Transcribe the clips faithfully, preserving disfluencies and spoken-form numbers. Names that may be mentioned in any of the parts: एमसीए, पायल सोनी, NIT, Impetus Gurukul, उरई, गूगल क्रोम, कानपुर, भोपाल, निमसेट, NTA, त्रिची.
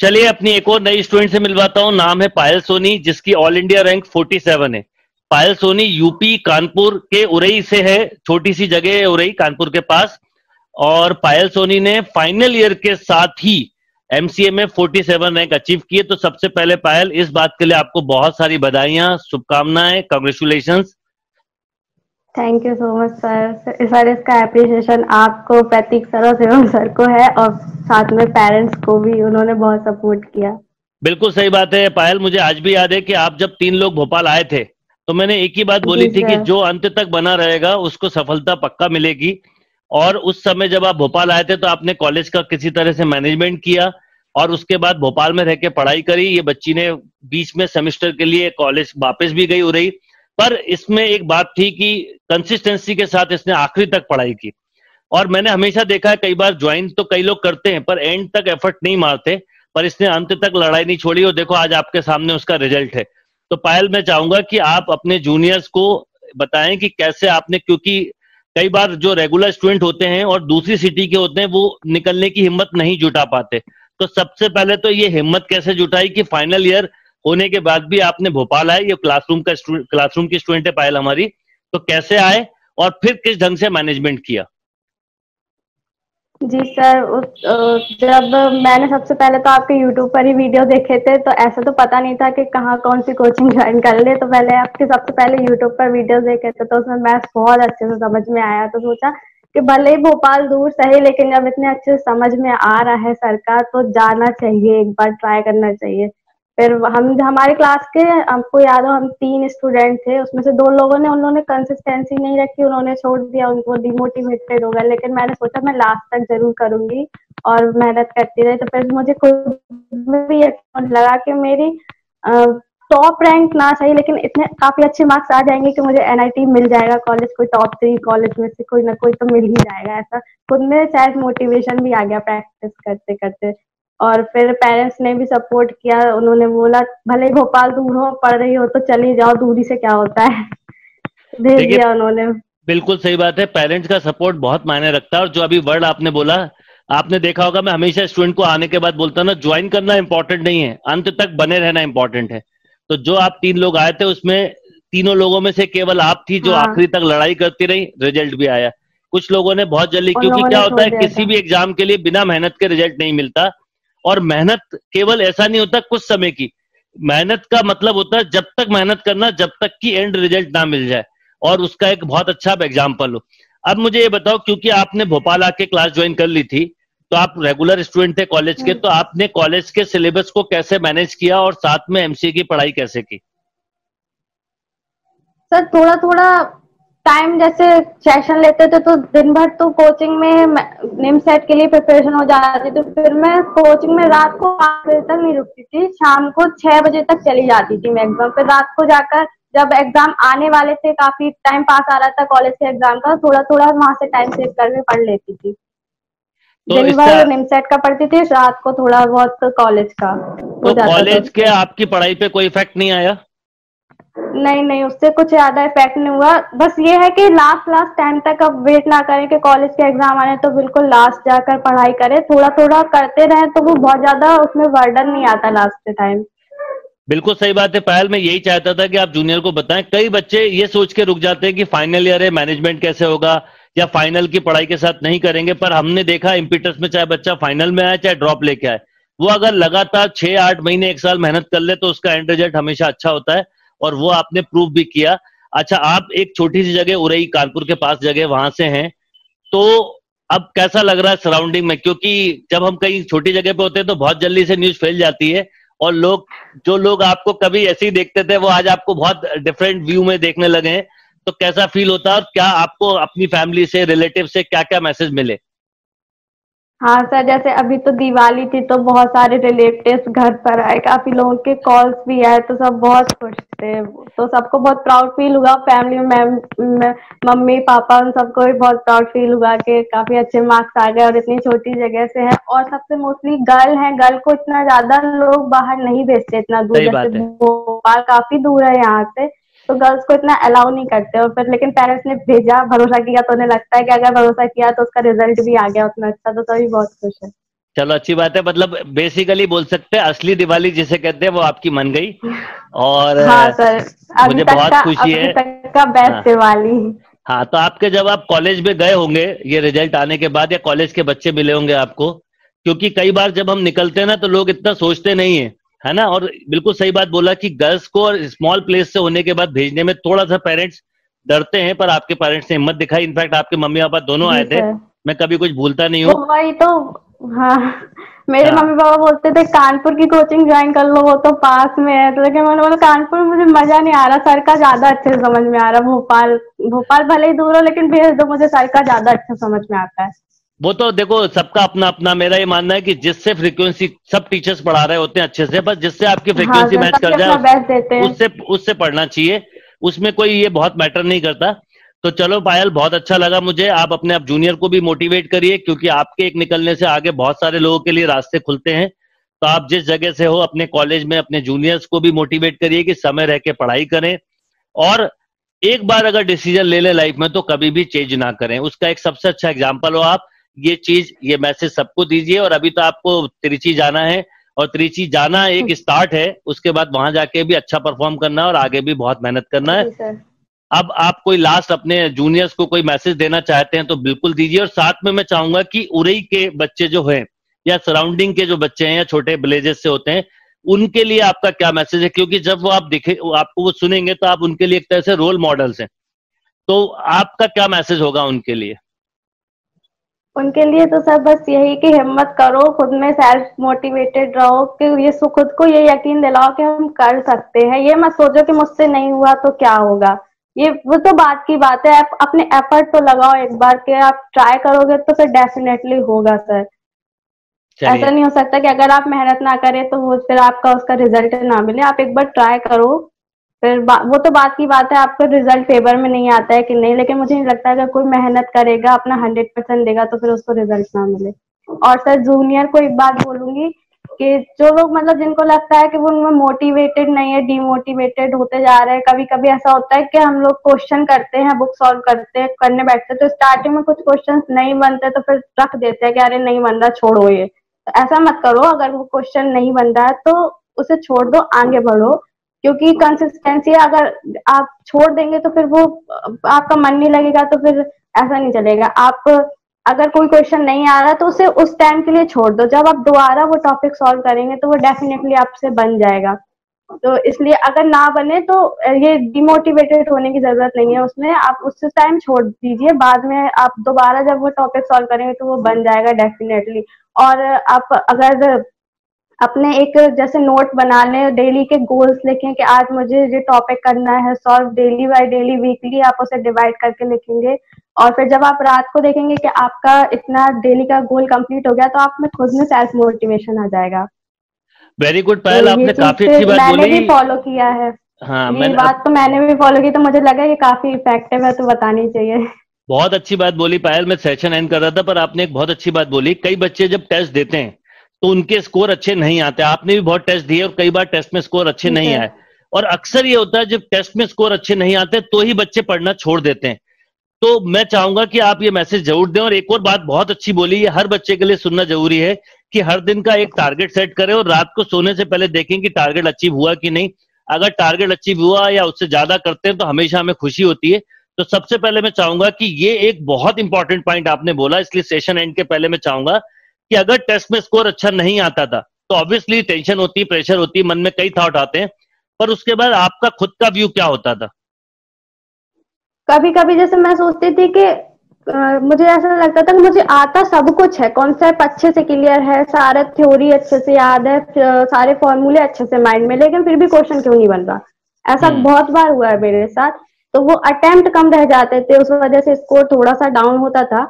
चलिए अपनी एक और नई स्टूडेंट से मिलवाता हूँ। नाम है पायल सोनी, जिसकी ऑल इंडिया रैंक सैंतालीस है। पायल सोनी यूपी कानपुर के उरई से है, छोटी सी जगह है उरई कानपुर के पास। और पायल सोनी ने फाइनल ईयर के साथ ही एमसीए में सैंतालीस रैंक अचीव किए। तो सबसे पहले पायल, इस बात के लिए आपको बहुत सारी बधाइयां, शुभकामनाएं, congratulations. Thank you so much sir. इस बार इसका एप्रिसिएशन आपको, प्रतीक सर और शिवम सर को है, और साथ में पेरेंट्स को भी, उन्होंने बहुत सपोर्ट किया। बिल्कुल सही बात है पायल। मुझे आज भी याद है कि आप जब तीन लोग भोपाल आए थे तो मैंने एक ही बात बोली थी कि जो अंत तक बना रहेगा उसको सफलता पक्का मिलेगी। और उस समय जब आप भोपाल आए थे तो आपने कॉलेज का किसी तरह से मैनेजमेंट किया और उसके बाद भोपाल में रह के पढ़ाई करी। ये बच्ची ने बीच में सेमेस्टर के लिए कॉलेज वापस भी गई हो रही, पर इसमें एक बात थी कि कंसिस्टेंसी के साथ इसने आखिरी तक पढ़ाई की। और मैंने हमेशा देखा है, कई बार ज्वाइन तो कई लोग करते हैं पर एंड तक एफर्ट नहीं मारते, पर इसने अंत तक लड़ाई नहीं छोड़ी और देखो आज आपके सामने उसका रिजल्ट है। तो पायल, मैं चाहूंगा कि आप अपने जूनियर्स को बताएं कि कैसे आपने, क्योंकि कई बार जो रेगुलर स्टूडेंट होते हैं और दूसरी सिटी के होते हैं वो निकलने की हिम्मत नहीं जुटा पाते, तो सबसे पहले तो ये हिम्मत कैसे जुटाई कि फाइनल ईयर होने के बाद भी आपने भोपाल आए? ये क्लासरूम का क्लासरूम की स्टूडेंट है पायल हमारी, तो कैसे आए और फिर किस ढंग से मैनेजमेंट किया? जी सर, उस जब मैंने सबसे पहले तो आपके यूट्यूब पर ही वीडियो देखे थे, तो ऐसा तो पता नहीं था कि कहाँ कौन सी कोचिंग ज्वाइन कर ले। तो पहले आपके सबसे पहले यूट्यूब पर वीडियो देखे थे तो उसमें मैथ्स बहुत अच्छे से समझ में आया। तो सोचा कि भले ही भोपाल दूर सही, लेकिन जब इतने अच्छे से समझ में आ रहा है सर का, तो जाना चाहिए, एक बार ट्राई करना चाहिए। फिर हम हमारे क्लास के, आपको याद हो, हम तीन स्टूडेंट थे, उसमें से दो लोगों ने उन्होंने कंसिस्टेंसी नहीं रखी, उन्होंने छोड़ दिया, उनको डिमोटिवेटेड हो गया। लेकिन मैंने सोचा मैं लास्ट तक जरूर करूंगी और मेहनत करती रही। तो फिर मुझे खुद में भी यकीन लगा कि मेरी टॉप रैंक ना चाहिए लेकिन इतने काफी अच्छे मार्क्स आ जाएंगे कि मुझे एन आई टी मिल जाएगा कॉलेज, कोई टॉप थ्री कॉलेज में से कोई ना कोई तो मिल ही जाएगा। ऐसा खुद में शायद मोटिवेशन भी आ गया प्रैक्टिस करते करते। और फिर पेरेंट्स ने भी सपोर्ट किया, उन्होंने बोला भले भोपाल दूर हो, पढ़ रही हो तो चली जाओ, दूरी से क्या होता है, भेज दिया उन्होंने। बिल्कुल सही बात है, पेरेंट्स का सपोर्ट बहुत मायने रखता है। और जो अभी वर्ड आपने बोला, आपने देखा होगा मैं हमेशा स्टूडेंट को आने के बाद बोलता ना, ज्वाइन करना इम्पोर्टेंट नहीं है, अंत तक बने रहना इम्पोर्टेंट है। तो जो आप तीन लोग आए थे उसमें तीनों लोगों में से केवल आप थी जो हाँ। आखिरी तक लड़ाई करती रही, रिजल्ट भी आया। कुछ लोगों ने बहुत जल्दी, क्योंकि क्या होता है किसी भी एग्जाम के लिए बिना मेहनत के रिजल्ट नहीं मिलता। और मेहनत केवल ऐसा नहीं होता कुछ समय की, मेहनत का मतलब होता है जब तक मेहनत करना जब तक कि एंड रिजल्ट ना मिल जाए और उसका एक बहुत अच्छा एग्जाम्पल हो। अब मुझे ये बताओ, क्योंकि आपने भोपाल आके क्लास ज्वाइन कर ली थी तो आप रेगुलर स्टूडेंट थे कॉलेज के, तो आपने कॉलेज के सिलेबस को कैसे मैनेज किया और साथ में एमसीए की पढ़ाई कैसे की? सर थोड़ा थोड़ा टाइम, जैसे सेशन लेते थे तो दिन भर तो कोचिंग में निमसेट के लिए प्रिपरेशन हो जाती थी, फिर मैं कोचिंग में रात को आठ बजे तक नहीं रुकती थी, शाम को छह बजे तक चली जाती थी मैक्सिमम। फिर रात को जाकर जब एग्जाम आने वाले थे, काफी टाइम पास आ रहा था कॉलेज के एग्जाम का, थोड़ा थोड़ा वहां से टाइम सेव करके पढ़ लेती थी। तो दिन भर निमसेट का पढ़ती थी, रात को थोड़ा बहुत कॉलेज का। तो कॉलेज के आपकी पढ़ाई पे कोई इफेक्ट नहीं आया? नहीं नहीं, उससे कुछ ज्यादा इफेक्ट नहीं हुआ। बस ये है कि लास्ट लास्ट टाइम तक अब वेट ना करें कि कॉलेज के एग्जाम आने, तो बिल्कुल लास्ट जाकर पढ़ाई करें, थोड़ा थोड़ा करते रहें, तो वो बहुत ज्यादा उसमें वर्डन नहीं आता लास्ट के टाइम। बिल्कुल सही बात है पायल, मैं यही चाहता था कि आप जूनियर को बताएं। कई बच्चे ये सोच के रुक जाते हैं कि फाइनल ईयर है, मैनेजमेंट कैसे होगा, या फाइनल की पढ़ाई के साथ नहीं करेंगे, पर हमने देखा इम्पीटस में चाहे बच्चा फाइनल में आए चाहे ड्रॉप लेके आए, वो अगर लगातार छह आठ महीने एक साल मेहनत कर ले तो उसका एंड रिजल्ट हमेशा अच्छा होता है, और वो आपने प्रूफ भी किया। अच्छा, आप एक छोटी सी जगह उरई कानपुर के पास जगह, वहां से हैं, तो अब कैसा लग रहा है सराउंडिंग में? क्योंकि जब हम कहीं छोटी जगह पे होते हैं तो बहुत जल्दी से न्यूज फैल जाती है और लोग, जो लोग आपको कभी ऐसे ही देखते थे वो आज आपको बहुत डिफरेंट व्यू में देखने लगे हैं, तो कैसा फील होता है और क्या आपको अपनी फैमिली से, रिलेटिव से क्या क्या मैसेज मिले? हाँ सर, जैसे अभी तो दिवाली थी तो बहुत सारे रिलेटिव्स घर पर आए, काफी लोगों के कॉल्स भी आए, तो सब बहुत खुश थे, तो सबको बहुत प्राउड फील हुआ। फैमिली में मम्मी पापा, उन सबको भी बहुत प्राउड फील हुआ कि काफी अच्छे मार्क्स आ गए और इतनी छोटी जगह से है। और सबसे मोस्टली गर्ल है, गर्ल को इतना ज्यादा लोग बाहर नहीं भेजते, इतना दूर, जैसे भोपाल काफी दूर है यहाँ से, तो गर्ल्स को इतना अलाउ नहीं करते। और फिर लेकिन पेरेंट्स ने भेजा, भरोसा किया, तो उन्हें लगता है कि अगर भरोसा किया तो उसका रिजल्ट भी आ गया उतना अच्छा, तो सभी बहुत खुश है। चलो अच्छी बात है, मतलब बेसिकली बोल सकते हैं असली दिवाली जिसे कहते हैं वो आपकी मन गई और हाँ सर, मुझे बहुत खुशी है। अभी तक का बेस्ट दिवाली। हाँ तो आपके जब आप कॉलेज में गए होंगे ये रिजल्ट आने के बाद या कॉलेज के बच्चे मिले होंगे आपको, क्योंकि कई बार जब हम निकलते हैं ना तो लोग इतना सोचते नहीं है, है ना। और बिल्कुल सही बात बोला कि गर्ल्स को और स्मॉल प्लेस से होने के बाद भेजने में थोड़ा सा पेरेंट्स डरते हैं, पर आपके पेरेंट्स ने हिम्मत दिखाई। इनफैक्ट आपके मम्मी पापा दोनों आए थे, मैं कभी कुछ भूलता नहीं हूँ। वही तो, हाँ मेरे हाँ। मम्मी पापा बोलते थे कानपुर की कोचिंग ज्वाइन कर लो, वो तो पास में है, तो लेकिन मैंने बोला कानपुर में मुझे मजा नहीं आ रहा, सर का ज्यादा अच्छे से समझ में आ रहा। भोपाल भोपाल भले ही दूर हो लेकिन भेज दो, मुझे सर का ज्यादा अच्छा समझ में आता है। वो तो देखो सबका अपना अपना, मेरा ये मानना है कि जिससे फ्रीक्वेंसी सब टीचर्स पढ़ा रहे होते हैं अच्छे से, बस जिससे आपकी फ्रीक्वेंसी मैच कर जाए उससे उससे पढ़ना चाहिए, उसमें कोई ये बहुत मैटर नहीं करता। तो चलो पायल, बहुत अच्छा लगा मुझे। आप अपने आप जूनियर को भी मोटिवेट करिए, क्योंकि आपके एक निकलने से आगे बहुत सारे लोगों के लिए रास्ते खुलते हैं। तो आप जिस जगह से हो अपने कॉलेज में अपने जूनियर्स को भी मोटिवेट करिए कि समय रह के पढ़ाई करें, और एक बार अगर डिसीजन ले लें लाइफ में तो कभी भी चेंज ना करें। उसका एक सबसे अच्छा एग्जाम्पल हो आप। ये चीज, ये मैसेज सबको दीजिए। और अभी तो आपको त्रिची जाना है, और त्रिची जाना एक स्टार्ट है, उसके बाद वहां जाके भी अच्छा परफॉर्म करना है और आगे भी बहुत मेहनत करना है। अब आप कोई लास्ट अपने जूनियर्स को कोई मैसेज देना चाहते हैं तो बिल्कुल दीजिए। और साथ में मैं चाहूंगा कि उरई के बच्चे जो हैं या सराउंडिंग के जो बच्चे हैं या छोटे विलेजेस से होते हैं, उनके लिए आपका क्या मैसेज है? क्योंकि जब वो आप दिखे, आपको वो सुनेंगे तो आप उनके लिए एक तरह से रोल मॉडल्स हैं, तो आपका क्या मैसेज होगा उनके लिए? उनके लिए तो सर बस यही कि हिम्मत करो, खुद में सेल्फ मोटिवेटेड रहो, कि ये खुद को ये यकीन दिलाओ कि हम कर सकते हैं। ये मत सोचो कि मुझसे नहीं हुआ तो क्या होगा, ये वो तो बात की बात है। आप अपने एफर्ट तो लगाओ, एक बार के आप ट्राई करोगे तो फिर डेफिनेटली होगा सर। ऐसा नहीं हो सकता कि अगर आप मेहनत ना करें तो वो फिर आपका उसका रिजल्ट ना मिले। आप एक बार ट्राई करो, फिर वो तो बात की बात है आपका रिजल्ट फेवर में नहीं आता है कि नहीं, लेकिन मुझे नहीं लगता अगर कोई मेहनत करेगा अपना हंड्रेड परसेंट देगा तो फिर उसको रिजल्ट ना मिले। और सर जूनियर को एक बात बोलूंगी कि जो लोग मतलब जिनको लगता है कि वो उनमें मोटिवेटेड नहीं है, डिमोटिवेटेड होते जा रहे हैं। कभी कभी ऐसा होता है कि हम लोग क्वेश्चन करते हैं, बुक सॉल्व करते हैं, करने बैठते हैं, तो स्टार्टिंग में कुछ क्वेश्चन नहीं बनते तो फिर रख देते हैं कि अरे नहीं बन रहा छोड़ो ये। तो ऐसा मत करो, अगर वो क्वेश्चन नहीं बन रहा है तो उसे छोड़ दो, आगे बढ़ो, क्योंकि कंसिस्टेंसी अगर आप छोड़ देंगे तो फिर वो आपका मन नहीं लगेगा, तो फिर ऐसा नहीं चलेगा। आप अगर कोई क्वेश्चन नहीं आ रहा तो उसे उस टाइम के लिए छोड़ दो, जब आप दोबारा वो टॉपिक सॉल्व करेंगे तो वो डेफिनेटली आपसे बन जाएगा। तो इसलिए अगर ना बने तो ये डिमोटिवेटेड होने की जरूरत नहीं है, उसमें आप उस टाइम छोड़ दीजिए, बाद में आप दोबारा जब वो टॉपिक सॉल्व करेंगे तो वो बन जाएगा डेफिनेटली। और आप अगर अपने एक जैसे नोट बना लें, डेली के गोल्स लिखें कि आज मुझे ये टॉपिक करना है solve, daily by daily weekly आप उसे डिवाइड करके लिखेंगे, और फिर जब आप रात को देखेंगे कि आपका इतना डेली का गोल कंप्लीट हो गया तो आप में खुद में सेल्फ मोटिवेशन आ जाएगा। वेरी गुड पायल, आपने काफी अच्छी बात बोली, मैंने भी फॉलो किया है। हाँ, ये बात तो मैंने भी फॉलो की, तो मुझे लगा ये काफी इफेक्टिव है तो बतानी चाहिए। बहुत अच्छी बात बोली पायल, मैं सेशन एंड कर रहा था पर आपने एक बहुत अच्छी बात बोली। कई बच्चे जब टेस्ट देते हैं तो उनके स्कोर अच्छे नहीं आते, आपने भी बहुत टेस्ट दिए और कई बार टेस्ट में स्कोर अच्छे नहीं आए, और अक्सर ये होता है जब टेस्ट में स्कोर अच्छे नहीं आते तो ही बच्चे पढ़ना छोड़ देते हैं। तो मैं चाहूंगा कि आप ये मैसेज जरूर दें। और एक और बात बहुत अच्छी बोली, ये हर बच्चे के लिए सुनना जरूरी है कि हर दिन का एक टारगेट सेट करें और रात को सोने से पहले देखें कि टारगेट अचीव हुआ कि नहीं। अगर टारगेट अचीव हुआ या उससे ज्यादा करते हैं तो हमेशा हमें खुशी होती है। तो सबसे पहले मैं चाहूंगा कि ये एक बहुत इंपॉर्टेंट पॉइंट आपने बोला, इसलिए सेशन एंड के पहले मैं चाहूंगा कि अगर टेस्ट में स्कोर अच्छा नहीं आता था तो ऑब्वियसली टेंशन होती, प्रेशर होती, मन में कई थॉट आते हैं, पर उसके बाद आपका खुद का व्यू क्या होता था? कभी कभी जैसे मैं सोचती थी कि आ, मुझे ऐसा लगता था कि मुझे आता सब कुछ है, कॉन्सेप्ट अच्छे से क्लियर है, सारा थ्योरी अच्छे से याद है, सारे फॉर्मूले अच्छे से माइंड में, लेकिन फिर भी क्वेश्चन क्यों नहीं बन रहा। ऐसा बहुत बार हुआ है मेरे साथ, तो वो अटेम्प्ट कम रह जाते थे, उस वजह से स्कोर थोड़ा सा डाउन होता था।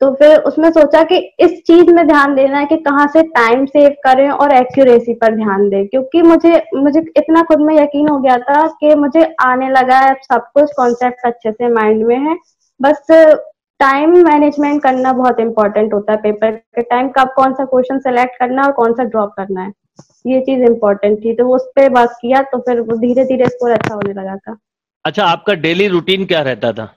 तो फिर उसमें सोचा कि इस चीज में ध्यान देना है कि कहाँ से टाइम सेव करें और एक्यूरेसी पर ध्यान दें, क्योंकि मुझे मुझे इतना खुद में यकीन हो गया था कि मुझे आने लगा है सब कुछ, कॉन्सेप्ट अच्छे से माइंड में है, बस टाइम मैनेजमेंट करना बहुत इंपॉर्टेंट होता है पेपर के टाइम, कब कौन सा क्वेश्चन सेलेक्ट करना है और कौन सा ड्रॉप करना है, ये चीज इंपॉर्टेंट थी। तो उस पर वर्क किया तो फिर धीरे धीरे स्कोर अच्छा होने लगा था। अच्छा, आपका डेली रूटीन क्या रहता था?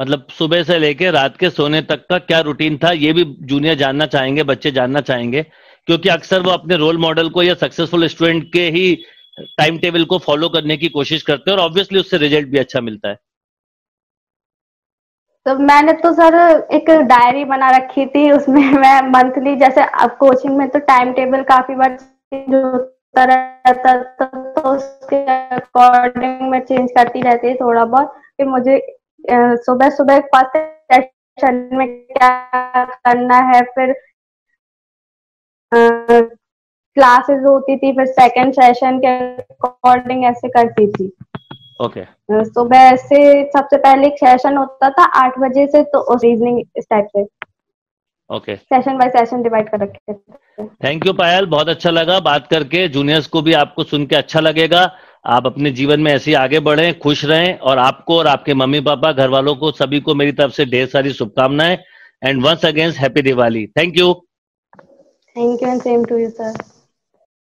मतलब सुबह से लेकर रात के सोने तक का क्या रूटीन था, ये भी जूनियर जानना चाहेंगे, बच्चे जानना चाहेंगे, क्योंकि अक्सर वो अपने रोल मॉडल को या सक्सेसफुल स्टूडेंट के ही टाइम टेबल को फॉलो करने की कोशिश करते हैं और ऑब्वियसली उससे रिजल्ट भी अच्छा मिलता है। तो मैंने तो सर एक डायरी बना रखी थी, उसमें मैं मंथली, जैसे अब कोचिंग में तो टाइम टेबल काफी बार चेंज होता रहता है, तो उसके अकॉर्डिंग मैं चेंज करती रहती हूँ थोड़ा बहुत कि मुझे सुबह सुबह फर्स्ट सेशन में क्या करना है, फिर क्लासेस होती थी, फिर सेकंड सेशन के अकॉर्डिंग ऐसे करती थी। Okay okay. सुबह से सबसे पहले एक सेशन होता था आठ बजे से, तो उस रीजनिंग इस टाइप से okay okay. Session by session divide कर रखे थे। थैंक यू पायल, बहुत अच्छा लगा बात करके, जूनियर्स को भी आपको सुन के अच्छा लगेगा। आप अपने जीवन में ऐसे ही आगे बढ़ें, खुश रहें, और आपको और आपके मम्मी पापा, घर वालों को, सभी को मेरी तरफ से ढेर सारी शुभकामनाएं and once again happy Diwali. Thank you. Thank you and same to you sir.